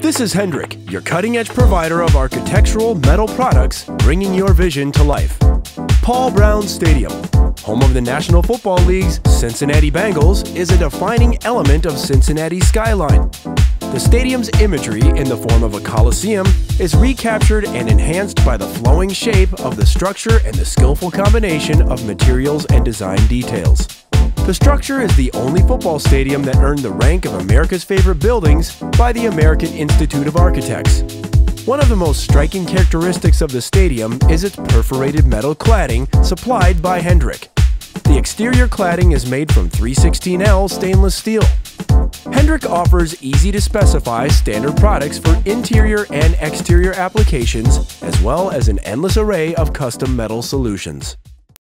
This is Hendrick, your cutting-edge provider of architectural metal products, bringing your vision to life. Paul Brown Stadium, home of the National Football League's Cincinnati Bengals, is a defining element of Cincinnati's skyline. The stadium's imagery, in the form of a coliseum, is recaptured and enhanced by the flowing shape of the structure and the skillful combination of materials and design details. The structure is the only football stadium that earned the rank of America's favorite buildings by the American Institute of Architects. One of the most striking characteristics of the stadium is its perforated metal cladding supplied by Hendrick. The exterior cladding is made from 316L stainless steel. Hendrick offers easy-to-specify standard products for interior and exterior applications, as well as an endless array of custom metal solutions.